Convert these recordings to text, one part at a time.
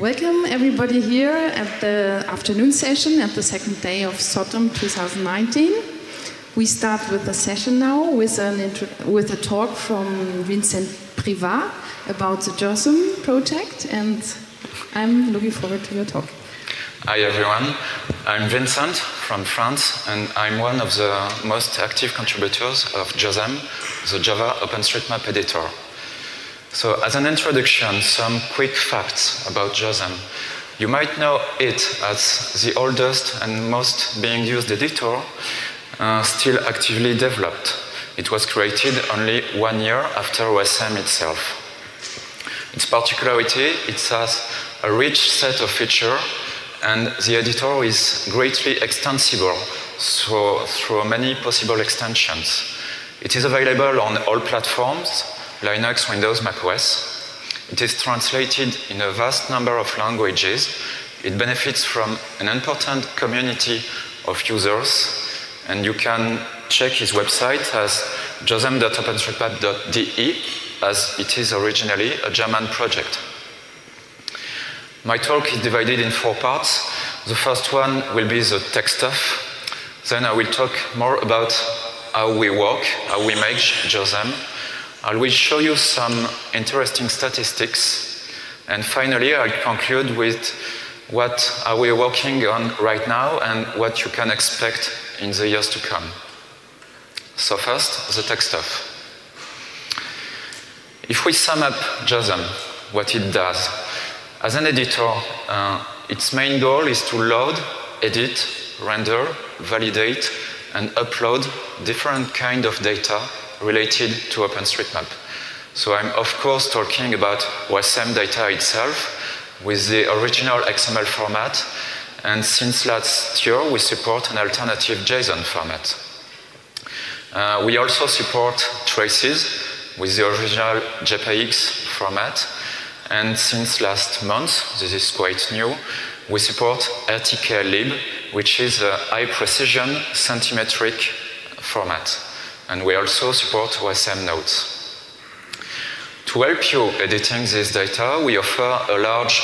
Welcome everybody here at the afternoon session at the second day of SOTOM 2019. We start with the session now with a talk from Vincent Privat about the JOSM project, and I'm looking forward to your talk. Hi everyone, I'm Vincent from France, and I'm one of the most active contributors of JOSM, the Java OpenStreetMap editor. So as an introduction, some quick facts about JOSM. You might know it as the oldest and most being used editor still actively developed. It was created only 1 year after OSM itself. Its particularity, it has a rich set of features, and the editor is greatly extensible, so through many possible extensions. It is available on all platforms, Linux, Windows, macOS. It is translated in a vast number of languages. It benefits from an important community of users, and you can check his website as josm.openstreetmap.de, as it is originally a German project. My talk is divided in four parts. The first one will be the tech stuff. Then I will talk more about how we work, how we make JOSM. I will show you some interesting statistics. And finally, I'll conclude with what are we working on right now and what you can expect in the years to come. So first, the tech stuff. If we sum up JOSM, what it does. As an editor, its main goal is to load, edit, render, validate, and upload different kind of data related to OpenStreetMap. So I'm, of course, talking about OSM data itself with the original XML format. And since last year, we support an alternative JSON format. We also support traces with the original GPX format. And since last month, this is quite new, we support RTKLib, which is a high-precision centimetric format. And we also support OSM nodes. To help you editing this data, we offer a large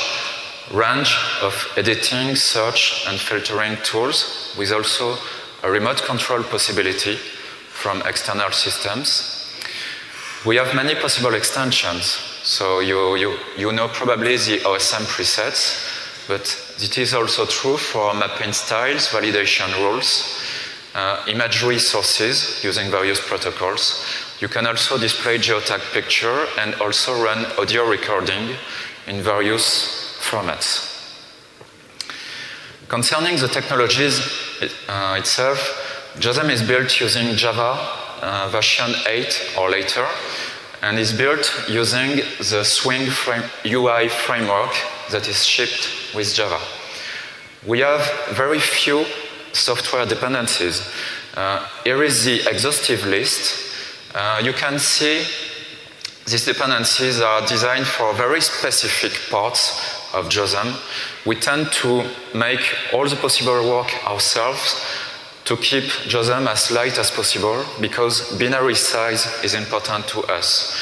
range of editing, search, and filtering tools, with also a remote control possibility from external systems. We have many possible extensions. So you know probably the OSM presets, but it is also true for mapping styles, validation rules, imagery sources using various protocols. You can also display geotag picture and also run audio recording in various formats. Concerning the technologies itself, JOSM is built using Java version 8 or later, and is built using the Swing UI framework that is shipped with Java. We have very few software dependencies. Here is the exhaustive list. You can see these dependencies are designed for very specific parts of JOSM. We tend to make all the possible work ourselves to keep JOSM as light as possible, because binary size is important to us.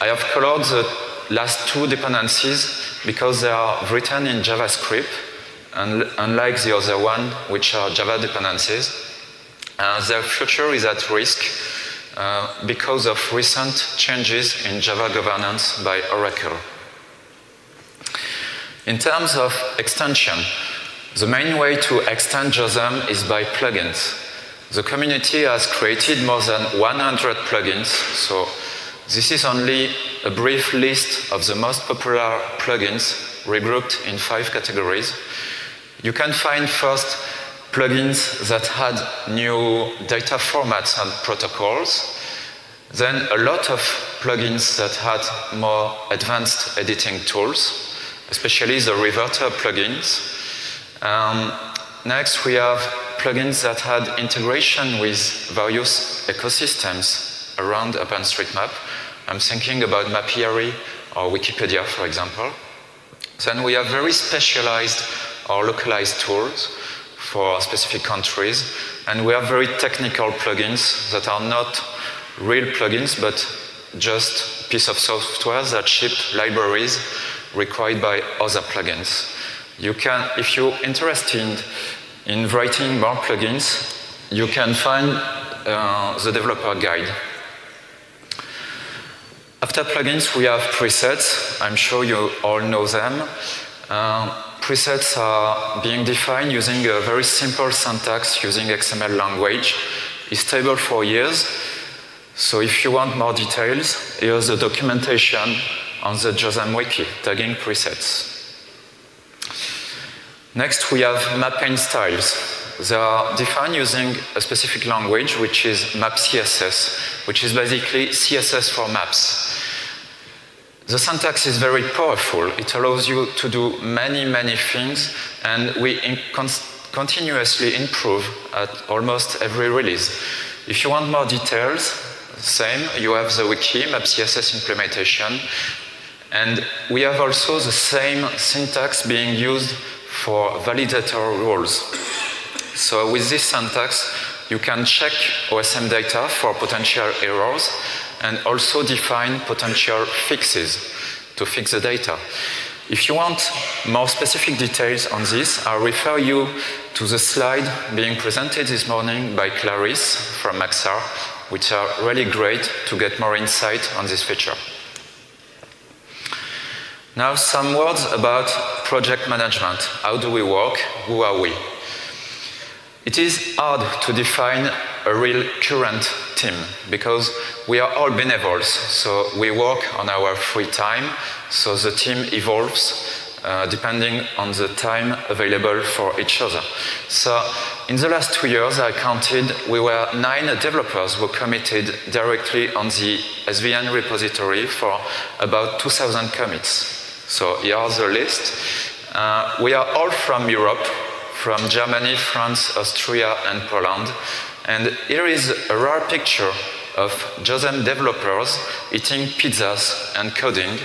I have colored the last two dependencies because they are written in JavaScript, unlike the other one, which are Java dependencies. Their future is at risk because of recent changes in Java governance by Oracle. In terms of extension, the main way to extend JOSM is by plugins. The community has created more than 100 plugins, so this is only a brief list of the most popular plugins regrouped in 5 categories. You can find first plugins that had new data formats and protocols, then a lot of plugins that had more advanced editing tools, especially the reverter plugins. Next, we have plugins that had integration with various ecosystems around OpenStreetMap. I'm thinking about Mapillary or Wikipedia, for example. Then we have very specialized or localized tools for specific countries. And we have very technical plugins that are not real plugins, but just piece of software that ship libraries required by other plugins. You can, if you're interested in writing more plugins, you can find the developer guide. After plugins, we have presets. I'm sure you all know them. Presets are being defined using a very simple syntax using XML language. It's stable for years. So if you want more details, here's the documentation on the JOSM wiki, tagging presets. Next, we have mapping styles. They are defined using a specific language, which is MapCSS, which is basically CSS for maps. The syntax is very powerful. It allows you to do many, many things, and we continuously improve at almost every release. If you want more details, same, you have the wiki, MapCSS implementation, and we have also the same syntax being used for validator rules. So with this syntax, you can check OSM data for potential errors and also define potential fixes to fix the data. If you want more specific details on this, I refer you to the slide being presented this morning by Clarice from Maxar, which are really great to get more insight on this feature. Now some words about project management. How do we work? Who are we? It is hard to define a real current team because we are all benevols, so we work on our free time, so the team evolves depending on the time available for each other. So in the last 2 years I counted, we were 9 developers who committed directly on the SVN repository for about 2,000 commits. So here's the list. We are all from Europe, from Germany, France, Austria, and Poland. And here is a rare picture of JOSM developers eating pizzas and coding.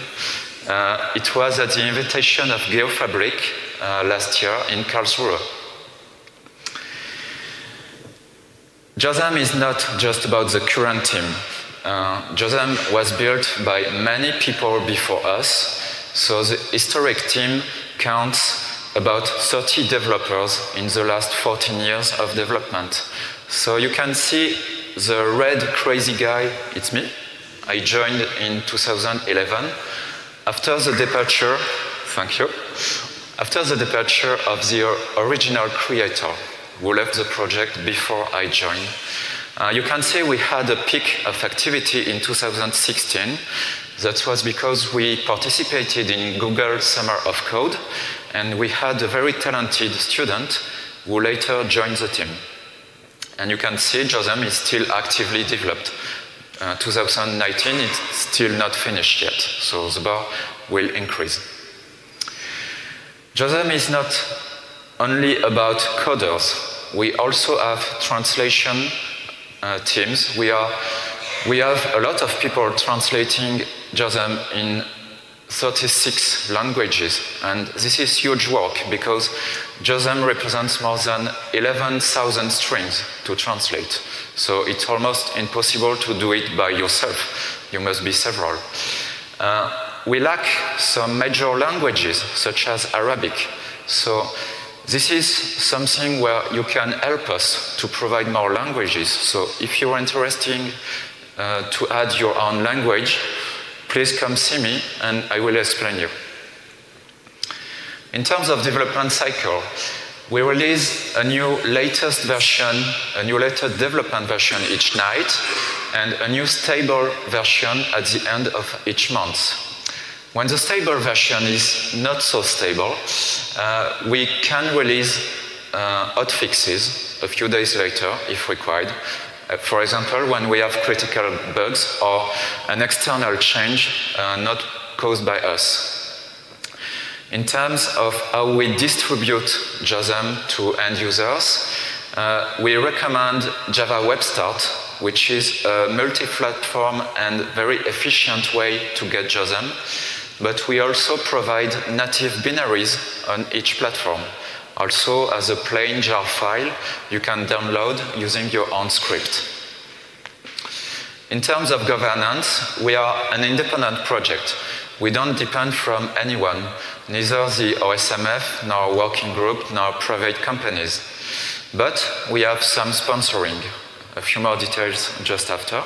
It was at the invitation of Geofabrik last year in Karlsruhe. JOSM is not just about the current team. JOSM was built by many people before us, so the historic team counts about 30 developers in the last 14 years of development. So you can see the red crazy guy, it's me. I joined in 2011. After the departure, thank you. After the departure of the original creator who left the project before I joined. You can see we had a peak of activity in 2016. That was because we participated in Google Summer of Code, and we had a very talented student who later joined the team. And you can see JOSM is still actively developed. 2019 is still not finished yet, so the bar will increase. JOSM is not only about coders. We also have translation teams. We have a lot of people translating JOSM in 36 languages, and this is huge work because JOSM represents more than 11,000 strings to translate. So it's almost impossible to do it by yourself. You must be several. We lack some major languages, such as Arabic. So this is something where you can help us to provide more languages. So if you're interested to add your own language, please come see me and I will explain you. In terms of development cycle, we release a new latest development version each night, and a new stable version at the end of each month. When the stable version is not so stable, we can release hotfixes a few days later if required. For example, when we have critical bugs or an external change not caused by us. In terms of how we distribute JOSM to end users, we recommend Java Web Start, which is a multi-platform and very efficient way to get JOSM, but we also provide native binaries on each platform. Also, as a plain jar file, you can download using your own script. In terms of governance, we are an independent project. We don't depend from anyone, neither the OSMF, nor working group, nor private companies. But we have some sponsoring. A few more details just after.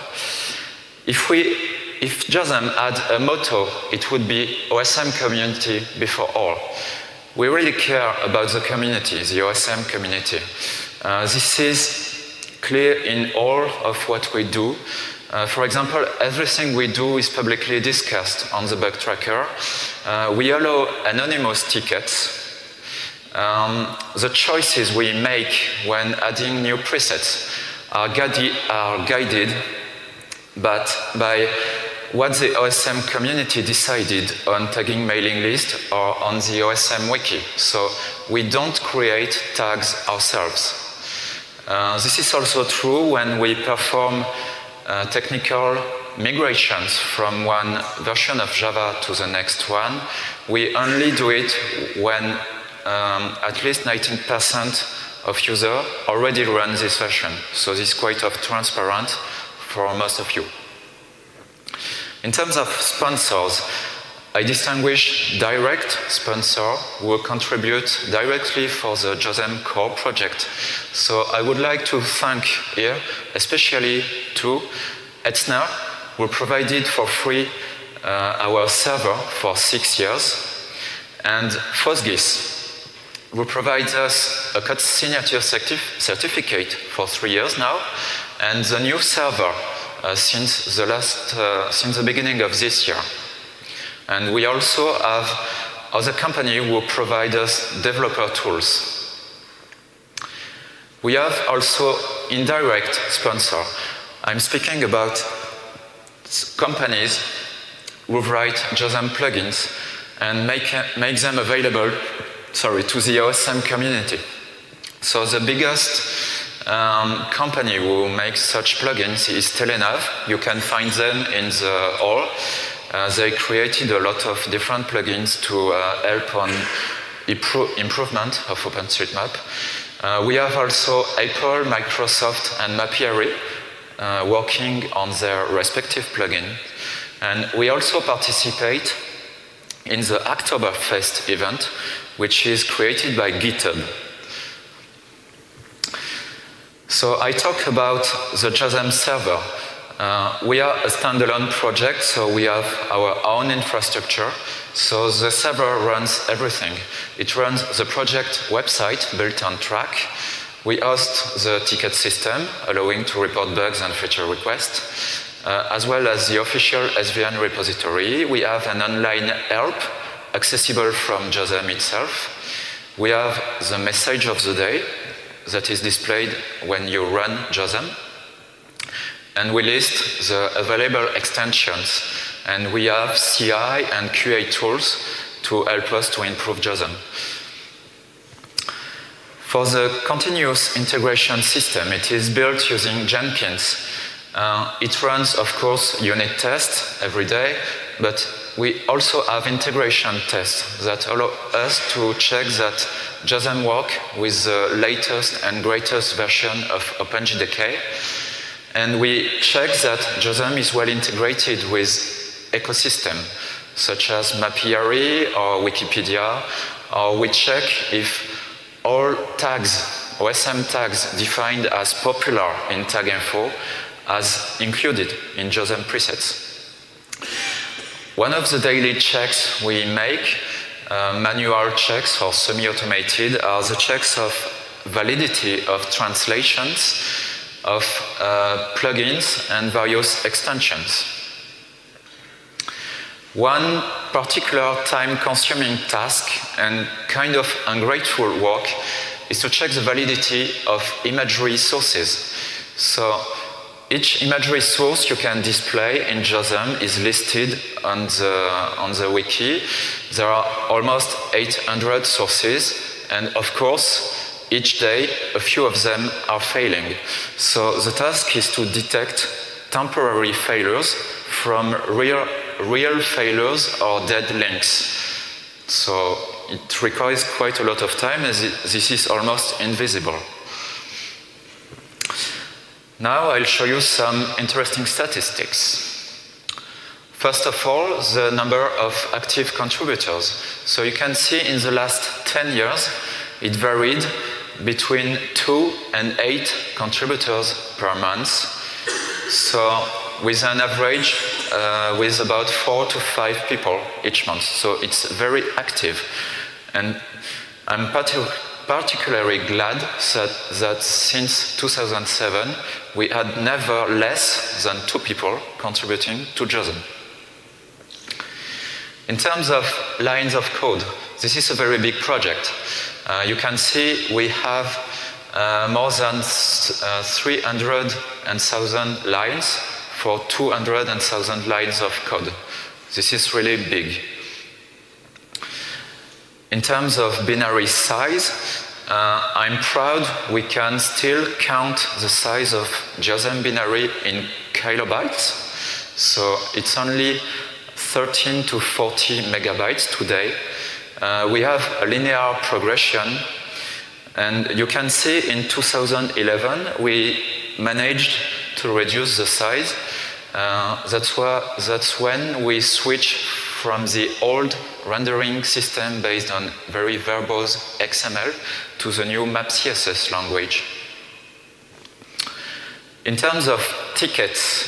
If JOSM had a motto, it would be OSM community before all. We really care about the community, the OSM community. This is clear in all of what we do. For example, everything we do is publicly discussed on the bug tracker. We allow anonymous tickets. The choices we make when adding new presets are guided by what the OSM community decided on tagging mailing list or on the OSM wiki. So we don't create tags ourselves. This is also true when we perform technical migrations from one version of Java to the next one. We only do it when at least 19% of users already run this version. So this is quite transparent for most of you. In terms of sponsors, I distinguish direct sponsors who contribute directly for the JOSM core project. So I would like to thank here, especially to Etna, who provided for free our server for 6 years, and Fosgis, who provides us a code signature certificate for 3 years now, and the new server since the beginning of this year. And we also have other companies who provide us developer tools. We have also indirect sponsors. I'm speaking about companies who write JOSM plugins and make them available, to the OSM community. So the biggest company who makes such plugins is Telenav. You can find them in the hall. They created a lot of different plugins to help on improvement of OpenStreetMap. We have also Apple, Microsoft, and Mapillary working on their respective plugin. And we also participate in the Octoberfest event, which is created by GitHub. So I talk about the JOSM server. We are a standalone project, so we have our own infrastructure. So the server runs everything. It runs the project website built on Trac. We host the ticket system, allowing to report bugs and feature requests, as well as the official SVN repository. We have an online help accessible from JOSM itself. We have the message of the day that is displayed when you run JOSM. And we list the available extensions. And we have CI and QA tools to help us to improve JOSM. For the continuous integration system, it is built using Jenkins. It runs, of course, unit tests every day, but we also have integration tests that allow us to check that JOSM works with the latest and greatest version of OpenJDK. And we check that JOSM is well integrated with ecosystem, such as Mapillary or Wikipedia, or we check if all tags, OSM tags defined as popular in Tag Info, as included in JOSM presets. One of the daily checks we make, manual checks or semi-automated, are the checks of validity of translations of plugins and various extensions. One particular time-consuming task and kind of ungrateful work is to check the validity of imagery sources. So each imagery source you can display in JOSM is listed on the wiki. There are almost 800 sources, and of course, each day, a few of them are failing. So the task is to detect temporary failures from real failures or dead links. So it requires quite a lot of time, as this is almost invisible. Now I'll show you some interesting statistics. First of all, the number of active contributors. So you can see in the last 10 years, it varied between 2 and 8 contributors per month. So with an average with about 4 to 5 people each month. So it's very active. And I'm particularly glad that since 2007, we had never less than 2 people contributing to JSON. In terms of lines of code, this is a very big project. You can see we have more than 300,000 lines for 200,000 lines of code. This is really big. In terms of binary size, I'm proud we can still count the size of JSON binary in kilobytes. So it's only 13 to 40 megabytes today. We have a linear progression. And you can see in 2011, we managed to reduce the size. That's when we switched from the old rendering system based on very verbose XML to the new MapCSS language. In terms of tickets,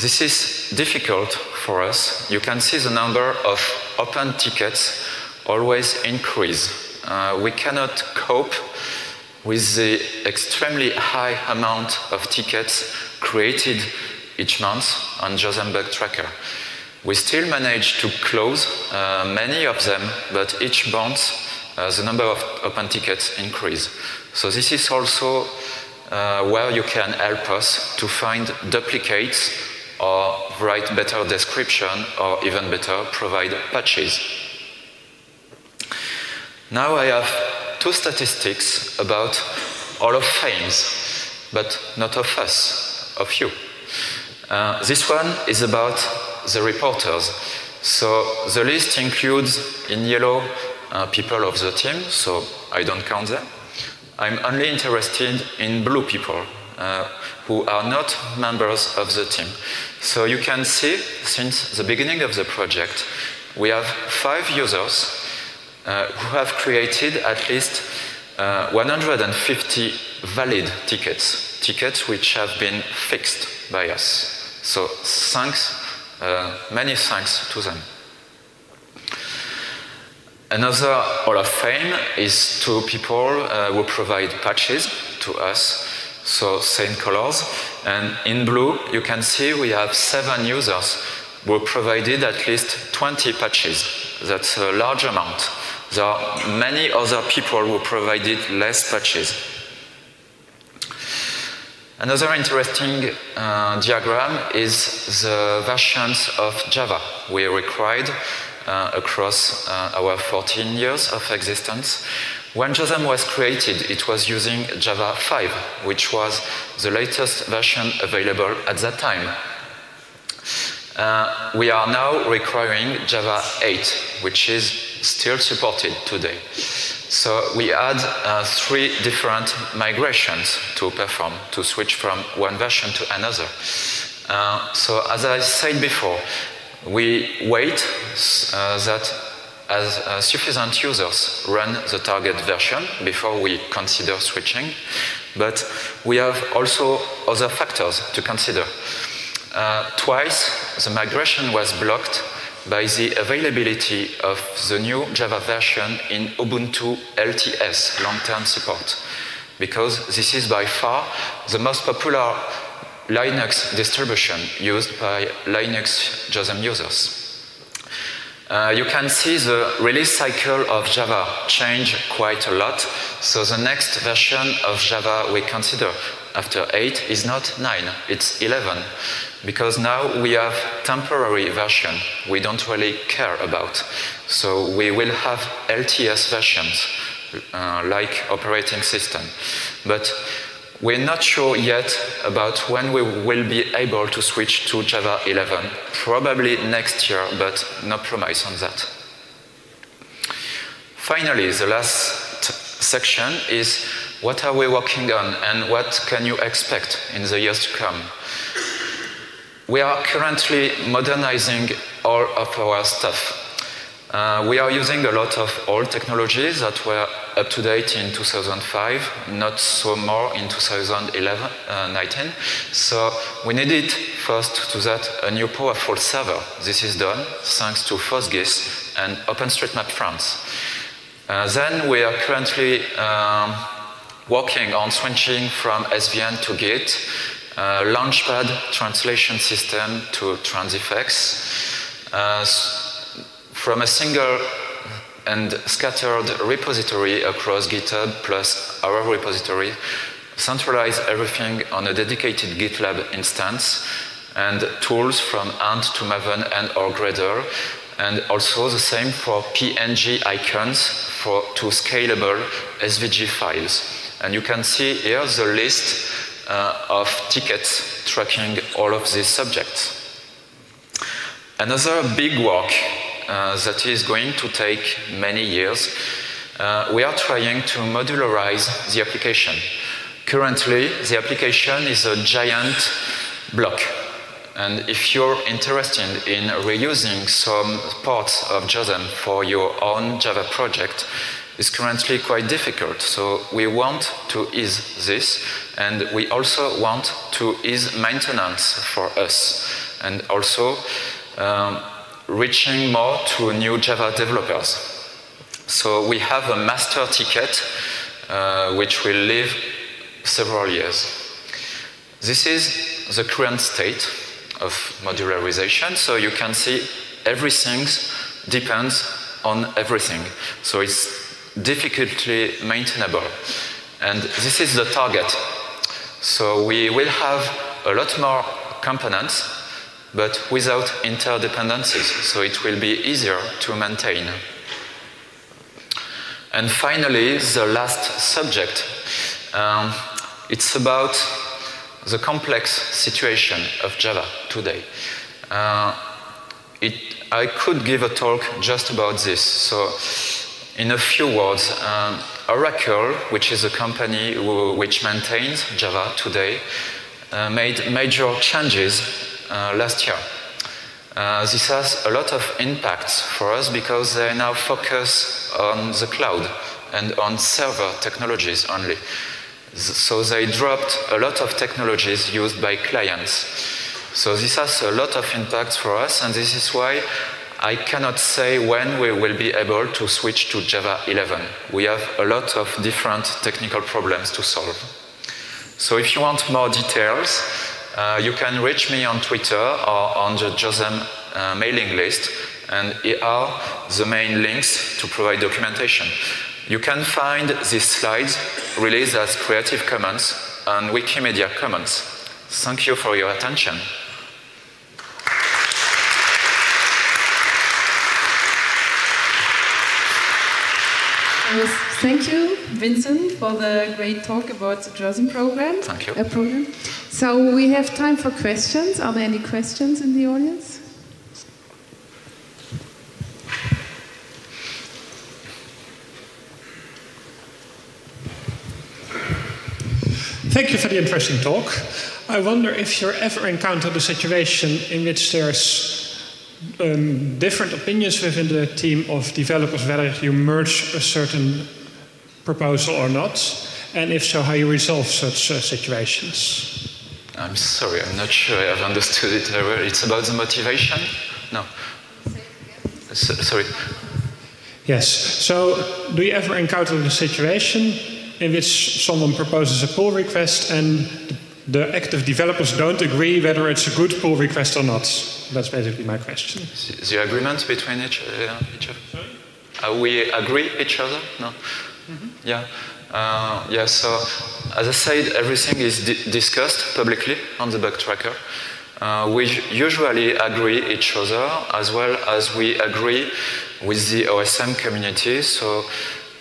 this is difficult for us. You can see the number of open tickets always increase. We cannot cope with the extremely high amount of tickets created each month on JOSM Bug Tracker. We still manage to close many of them, but each month the number of open tickets increase. So this is also where you can help us to find duplicates or write better description or even better provide patches. Now I have 2 statistics about Hall of Fames, but not of us, of you. This one is about the reporters. So the list includes in yellow people of the team, so I don't count them. I'm only interested in blue people who are not members of the team. So you can see, since the beginning of the project, we have 5 users who have created at least 150 valid tickets, which have been fixed by us. So thanks, many thanks to them. Another Hall of Fame is to people who provide patches to us, so same colors. And in blue, you can see we have 7 users who provided at least 20 patches. That's a large amount. There are many other people who provided less patches. Another interesting diagram is the versions of Java we required across our 14 years of existence. When JOSM was created, it was using Java 5, which was the latest version available at that time. We are now requiring Java 8, which is still supported today. So we had 3 different migrations to perform, to switch from one version to another. So as I said before, we wait that as sufficient users run the target version before we consider switching. But we have also other factors to consider. Twice, the migration was blocked by the availability of the new Java version in Ubuntu LTS, long-term support, because this is by far the most popular Linux distribution used by Linux JOSM users. You can see the release cycle of Java changed quite a lot, so the next version of Java we consider after 8 is not 9, it's 11, because now we have temporary version we don't really care about. So we will have LTS versions, like operating system. But we're not sure yet about when we will be able to switch to Java 11, probably next year, but no promise on that. Finally, the last section is what are we working on and what can you expect in the years to come? We are currently modernizing all of our stuff. We are using a lot of old technologies that were up to date in 2005, not so more in 2011, 19. So we needed first to that a new powerful server. This is done thanks to Fosgis and OpenStreetMap France. Then we are currently working on switching from SVN to Git, Launchpad translation system to Transifex. From a single and scattered repository across GitHub plus our repository, centralize everything on a dedicated GitLab instance, and tools from Ant to Maven and or Gradle, and also the same for PNG icons to scalable SVG files. And you can see here the list of tickets tracking all of these subjects. Another big work that is going to take many years. We are trying to modularize the application. Currently, the application is a giant block. And if you're interested in reusing some parts of JOSM for your own Java project, it's currently quite difficult. So we want to ease this, and we also want to ease maintenance for us. And also, reaching more to new Java developers. So we have a master ticket which will live several years. This is the current state of modularization. So you can see everything depends on everything. So it's difficultly maintainable. And this is the target. So we will have a lot more components but without interdependencies, so it will be easier to maintain. And finally, the last subject. It's about the complex situation of Java today. I could give a talk just about this. So, in a few words, Oracle, which is a company which maintains Java today, made major changes last year. This has a lot of impacts for us because they now focus on the cloud and on server technologies only. So they dropped a lot of technologies used by clients. So this has a lot of impacts for us, and this is why I cannot say when we will be able to switch to Java 11. We have a lot of different technical problems to solve. So if you want more details, you can reach me on Twitter or on the JOSM mailing list, and here are the main links to provide documentation. You can find these slides released as Creative Commons and Wikimedia Commons. Thank you for your attention. Thank you, Vincent, for the great talk about the JOSM program. Thank you. So we have time for questions. Are there any questions in the audience? Thank you for the interesting talk. I wonder if you've ever encountered a situation in which there's different opinions within the team of developers whether you merge a certain proposal or not, and if so, how you resolve such situations. I'm sorry, I'm not sure I've understood it. It's about the motivation? No. Sorry. Yes. So, do you ever encounter a situation in which someone proposes a pull request and the active developers don't agree whether it's a good pull request or not? That's basically my question. The agreement between each other? Sorry? We agree each other? No. Mm-hmm. Yeah. Yeah, so as I said, everything is discussed publicly on the bug tracker. We usually agree each other, as well as we agree with the OSM community. So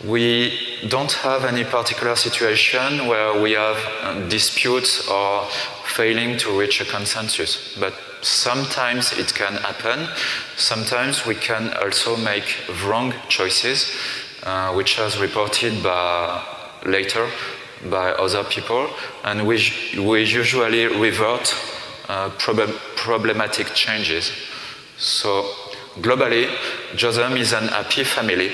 we don't have any particular situation where we have disputes or failing to reach a consensus. But sometimes it can happen. Sometimes we can also make wrong choices, which was reported later by other people. And we usually revert problematic changes. So globally, JOSM is an happy family,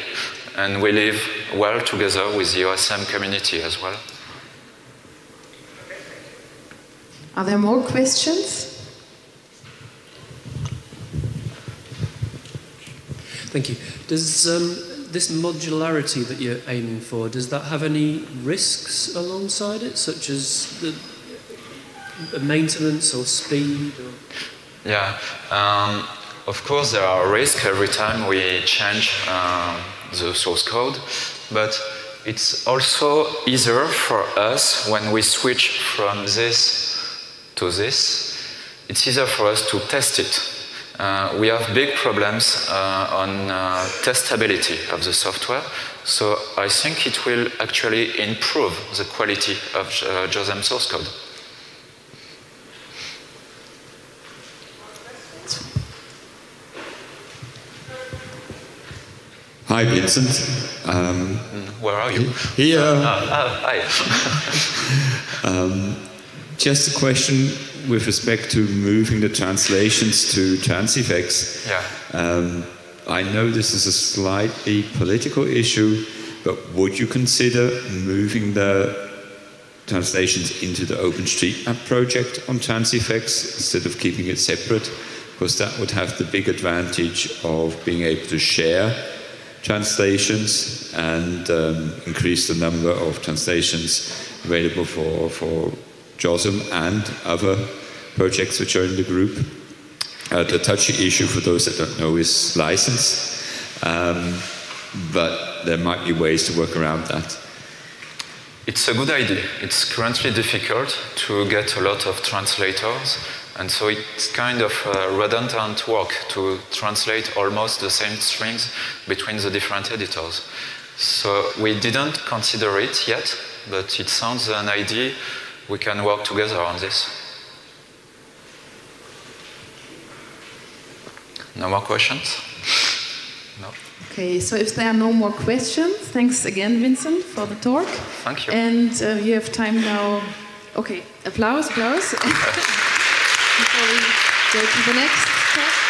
and we live well together with the OSM community as well. Are there more questions? Thank you. Does this modularity that you're aiming for, does that have any risks alongside it, such as the maintenance or speed? Or? Yeah. Of course, there are risks every time we change the source code, but it's also easier for us when we switch from this to this. It's easier for us to test it. We have big problems on testability of the software, so I think it will actually improve the quality of JOSM source code. Hi, Vincent. Where are you? Here. Hi. Just a question with respect to moving the translations to Transifex. Yeah. I know this is a slightly political issue, but would you consider moving the translations into the OpenStreetMap project on Transifex instead of keeping it separate? Because that would have the big advantage of being able to share translations and increase the number of translations available for JOSM and other projects which are in the group. The touchy issue for those that don't know is license, but there might be ways to work around that. It's a good idea. It's currently difficult to get a lot of translators, and so it's kind of redundant work to translate almost the same strings between the different editors. So we didn't consider it yet, but it sounds an idea. We can work together on this. No more questions? No. Okay, so if there are no more questions, thanks again, Vincent, for the talk. Thank you. And you have time now. Okay, applause. Before we go to the next talk.